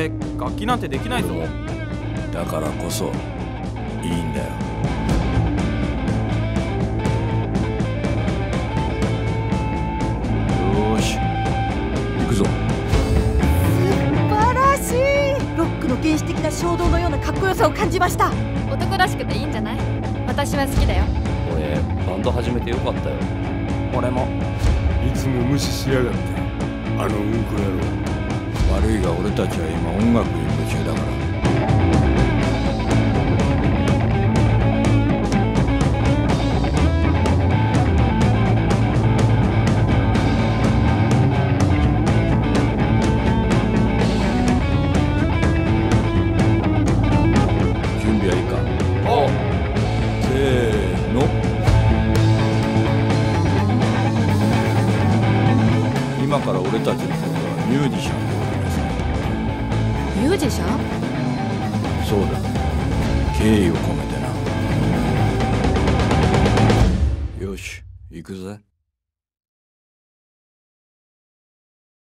俺楽器なんてできないぞ。だからこそいいんだよ。よーし行くぞ。素晴らしい。ロックの原始的な衝動のようなかっこよさを感じました。男らしくていいんじゃない？私は好きだよ。俺バンド始めてよかったよ。俺も。いつも無視しやがってあのうんこ野郎。悪いが俺たちは今音楽に夢中だから。準備はいいか？おう。せーの。今から俺たちのことはミュージシャン。ミュージシャン？そうだ、敬意を込めてな。よし、行くぜ。